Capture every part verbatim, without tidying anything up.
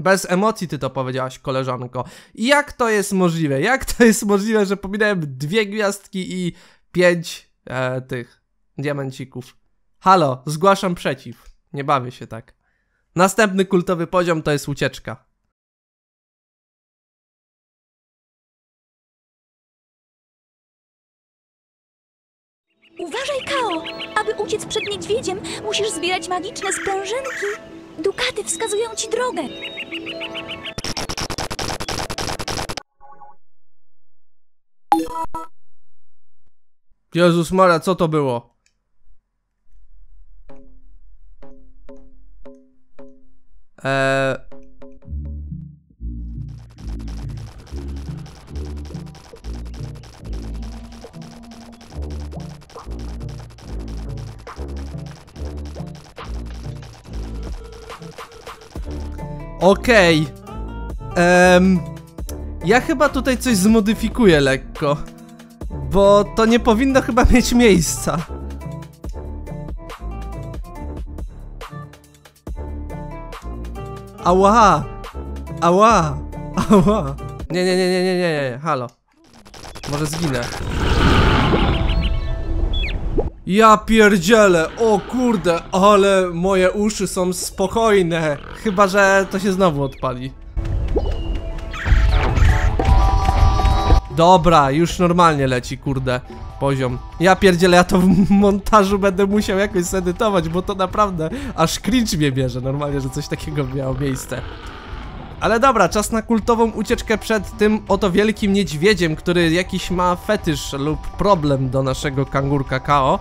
Bez emocji ty to powiedziałaś, koleżanko. Jak to jest możliwe? Jak to jest możliwe, że pominąłem dwie gwiazdki i pięć e, tych diamencików? Halo, zgłaszam przeciw. Nie bawię się tak. Następny kultowy poziom to jest ucieczka. Uważaj, Kao! Aby uciec przed niedźwiedziem, musisz zbierać magiczne sprężynki. Dukaty wskazują ci drogę. Jezus Maria, co to było? Eee... Okej. Ehm... Ja chyba tutaj coś zmodyfikuję lekko, bo to nie powinno chyba mieć miejsca. Ała! Ała! Ała! Nie, nie, nie, nie, nie, nie, nie, halo. Może zginę. Ja pierdzielę, o kurde, ale moje uszy są spokojne. Chyba że to się znowu odpali. Dobra, już normalnie leci, kurde, poziom. Ja pierdzielę, ja to w montażu będę musiał jakoś zedytować, bo to naprawdę aż cringe mnie bierze normalnie, że coś takiego miało miejsce. Ale dobra, czas na kultową ucieczkę przed tym oto wielkim niedźwiedziem, który jakiś ma fetysz lub problem do naszego kangurka K O.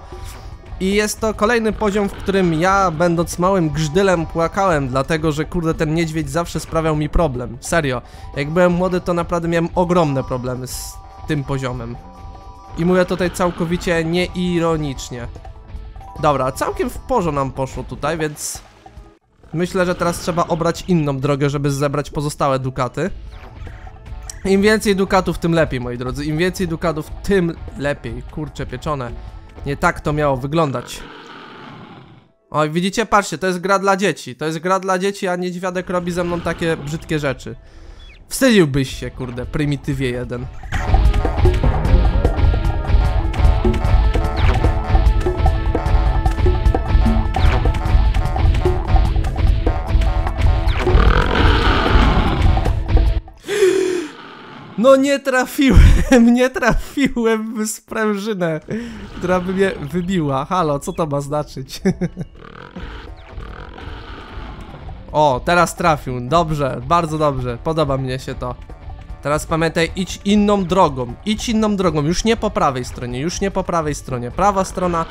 I jest to kolejny poziom, w którym ja, będąc małym grzdylem, płakałem, dlatego że kurde ten niedźwiedź zawsze sprawiał mi problem, serio. Jak byłem młody, to naprawdę miałem ogromne problemy z tym poziomem. I mówię tutaj całkowicie nieironicznie. Dobra, całkiem w porządku nam poszło tutaj, więc myślę, że teraz trzeba obrać inną drogę, żeby zebrać pozostałe dukaty. Im więcej dukatów, tym lepiej, moi drodzy. Im więcej dukatów, tym lepiej. Kurcze pieczone. Nie tak to miało wyglądać. Oj, widzicie? Patrzcie, to jest gra dla dzieci. To jest gra dla dzieci, a niedźwiadek robi ze mną takie brzydkie rzeczy. Wstydziłbyś się, kurde, prymitywie jeden. No nie trafiłem, nie trafiłem w sprężynę, która by mnie wybiła. Halo, co to ma znaczyć? O, teraz trafił, dobrze, bardzo dobrze, podoba mnie się to. Teraz pamiętaj, idź inną drogą, idź inną drogą, już nie po prawej stronie, już nie po prawej stronie. Prawa strona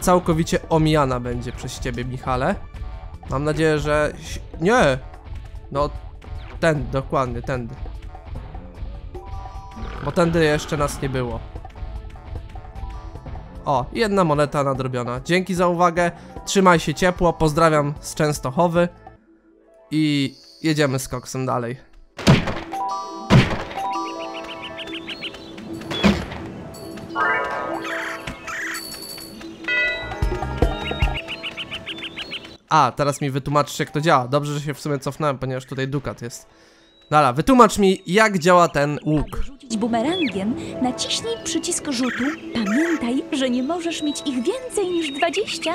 całkowicie omijana będzie przez ciebie, Michale. Mam nadzieję, że... Nie! No, tędy, dokładnie, tędy. Bo tędy jeszcze nas nie było. O, jedna moneta nadrobiona. Dzięki za uwagę, trzymaj się ciepło, pozdrawiam z Częstochowy. I jedziemy z koksem dalej. A, teraz mi wytłumaczysz, jak to działa. Dobrze, że się w sumie cofnąłem, ponieważ tutaj dukat jest. Dobra, wytłumacz mi, jak działa ten łuk. Bumerangiem, naciśnij przycisk rzutu. Pamiętaj, że nie możesz mieć ich więcej niż dwadzieścia.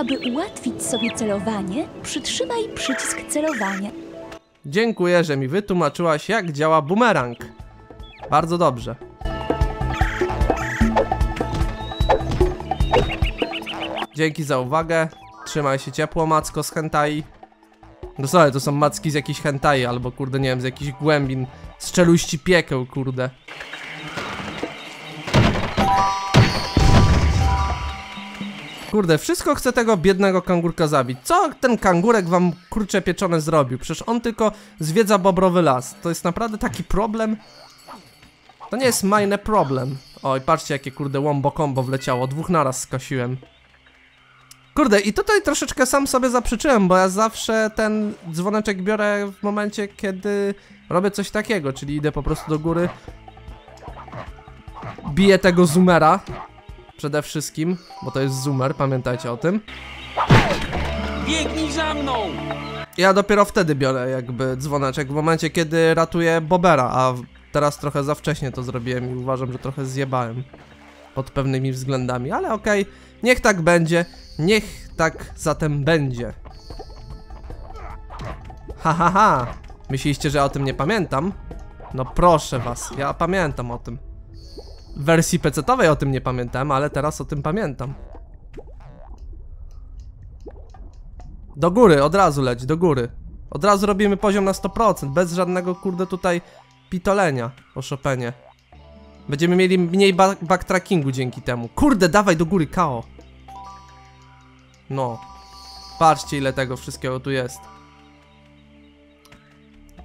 Aby ułatwić sobie celowanie, przytrzymaj przycisk celowanie. Dziękuję, że mi wytłumaczyłaś, jak działa bumerang. Bardzo dobrze. Dzięki za uwagę. Trzymaj się ciepło, macko z hentai. No sorry, to są macki z jakichś hentai, albo kurde, nie wiem, z jakichś głębin, z czeluści piekeł, kurde. Kurde, wszystko chce tego biednego kangurka zabić. Co ten kangurek wam, kurcze pieczone, zrobił? Przecież on tylko zwiedza bobrowy las. To jest naprawdę taki problem? To nie jest majny problem. Oj, patrzcie, jakie kurde łombo kombo wleciało. Dwóch naraz skosiłem. Kurde, i tutaj troszeczkę sam sobie zaprzeczyłem, bo ja zawsze ten dzwoneczek biorę w momencie, kiedy robię coś takiego, czyli idę po prostu do góry, biję tego zoomera przede wszystkim, bo to jest zoomer, pamiętajcie o tym. Biegnij za mną! Ja dopiero wtedy biorę jakby dzwoneczek, w momencie kiedy ratuję Bobera, a teraz trochę za wcześnie to zrobiłem i uważam, że trochę zjebałem pod pewnymi względami, ale okej, okay, niech tak będzie, niech tak zatem będzie. Ha ha ha, myśleliście, że ja o tym nie pamiętam? No proszę was, ja pamiętam o tym. W wersji pecetowej o tym nie pamiętałem, ale teraz o tym pamiętam. Do góry, od razu leć, do góry. Od razu robimy poziom na sto procent, bez żadnego kurde tutaj pitolenia o Chopinie. Będziemy mieli mniej back backtrackingu dzięki temu. Kurde, dawaj do góry, K O. No. Patrzcie, ile tego wszystkiego tu jest.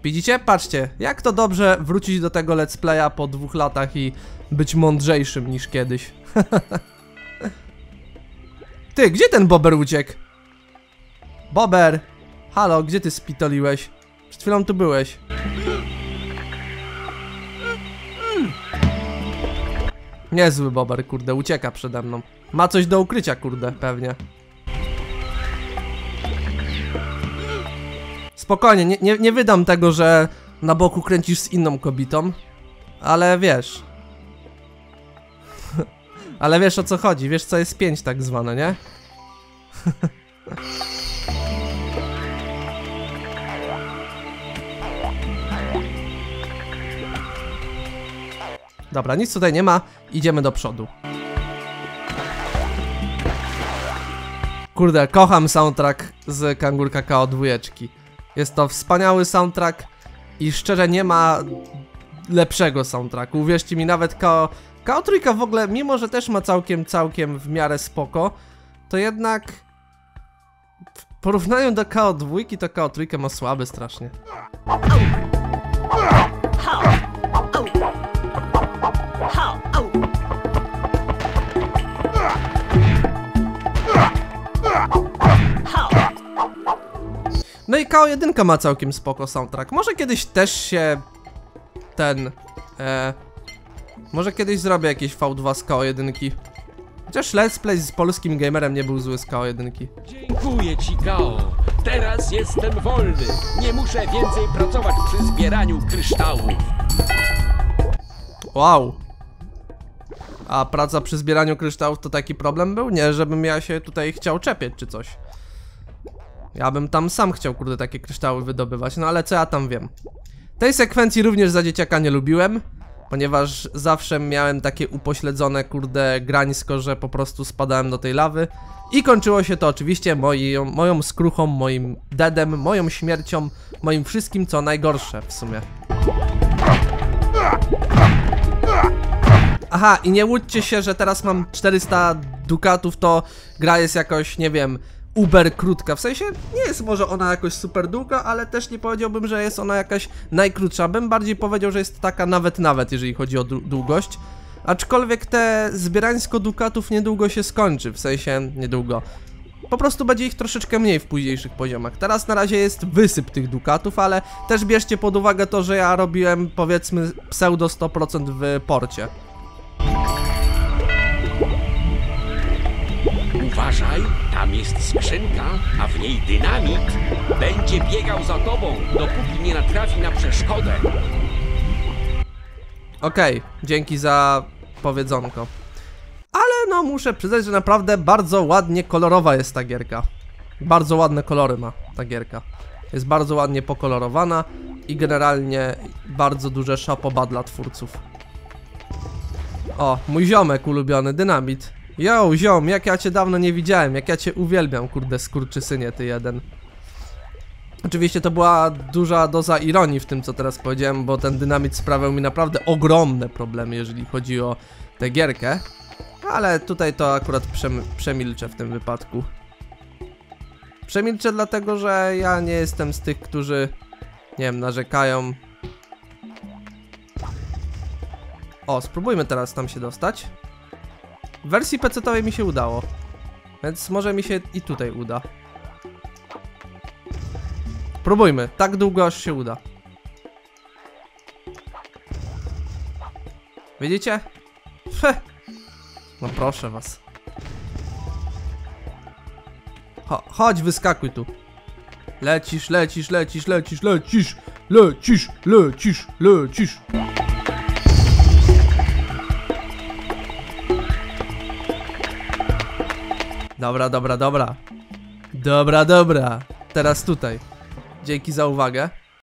Widzicie? Patrzcie, jak to dobrze wrócić do tego let's playa po dwóch latach i być mądrzejszym niż kiedyś. Ty, gdzie ten Bober uciekł? Bober! Halo, gdzie ty spitoliłeś? Przed chwilą tu byłeś. Niezły Bober, kurde, ucieka przede mną. Ma coś do ukrycia, kurde, pewnie. Spokojnie, nie, nie, nie wydam tego, że na boku kręcisz z inną kobietą. Ale wiesz. Ale wiesz o co chodzi, wiesz co jest pięć tak zwane, nie? Dobra, nic tutaj nie ma, idziemy do przodu. Kurde, kocham soundtrack z Kangurka K O dwa. Jest to wspaniały soundtrack i szczerze nie ma lepszego soundtracku. Uwierzcie mi, nawet K O... K O trzy w ogóle, mimo że też ma całkiem, całkiem w miarę spoko, to jednak w porównaniu do K O dwa to K O trzy ma słaby strasznie. No i K O jeden ma całkiem spoko soundtrack. Może kiedyś też się ten... E, może kiedyś zrobię jakieś V dwa z K O jeden. Chociaż let's play z polskim gamerem nie był zły z K O jeden. Dziękuję ci, K O. Teraz jestem wolny. Nie muszę więcej pracować przy zbieraniu kryształów. Wow. A praca przy zbieraniu kryształów to taki problem był? Nie, żebym ja się tutaj chciał czepiać czy coś. Ja bym tam sam chciał, kurde, takie kryształy wydobywać, no ale co ja tam wiem. Tej sekwencji również za dzieciaka nie lubiłem, ponieważ zawsze miałem takie upośledzone, kurde, grańsko, że po prostu spadałem do tej lawy. I kończyło się to oczywiście moją, moją skruchą, moim dedem, moją śmiercią, moim wszystkim, co najgorsze w sumie. Aha, i nie łudźcie się, że teraz mam czterysta dukatów, to gra jest jakoś, nie wiem... uber krótka, w sensie nie jest może ona jakoś super długa, ale też nie powiedziałbym, że jest ona jakaś najkrótsza. Bym bardziej powiedział, że jest taka nawet nawet, jeżeli chodzi o długość. Aczkolwiek te zbierańsko dukatów niedługo się skończy, w sensie niedługo. Po prostu będzie ich troszeczkę mniej w późniejszych poziomach. Teraz na razie jest wysyp tych dukatów, ale też bierzcie pod uwagę to, że ja robiłem powiedzmy pseudo sto procent w porcie. Uważaj, tam jest skrzynka, a w niej dynamit. Będzie biegał za tobą, dopóki nie natrafi na przeszkodę. Okej, dzięki za powiedzonko. Ale no muszę przyznać, że naprawdę bardzo ładnie kolorowa jest ta gierka. Bardzo ładne kolory ma ta gierka. Jest bardzo ładnie pokolorowana i generalnie bardzo duże szapoba dla twórców. O, mój ziomek ulubiony, dynamit. Yo, ziom, jak ja cię dawno nie widziałem, jak ja cię uwielbiam, kurde, skurczysynie ty jeden. Oczywiście to była duża doza ironii w tym, co teraz powiedziałem, bo ten dynamit sprawiał mi naprawdę ogromne problemy, jeżeli chodzi o tę gierkę. Ale tutaj to akurat przem przemilczę w tym wypadku. Przemilczę dlatego, że ja nie jestem z tych, którzy, nie wiem, narzekają. O, spróbujmy teraz tam się dostać. W wersji pecetowej mi się udało, więc może mi się i tutaj uda. Próbujmy, tak długo aż się uda. Widzicie? Heh. No proszę was. Cho- chodź, wyskakuj tu. Lecisz, lecisz, lecisz, lecisz, lecisz, lecisz, lecisz, lecisz. Dobra, dobra, dobra. Dobra, dobra. Teraz tutaj. Dzięki za uwagę.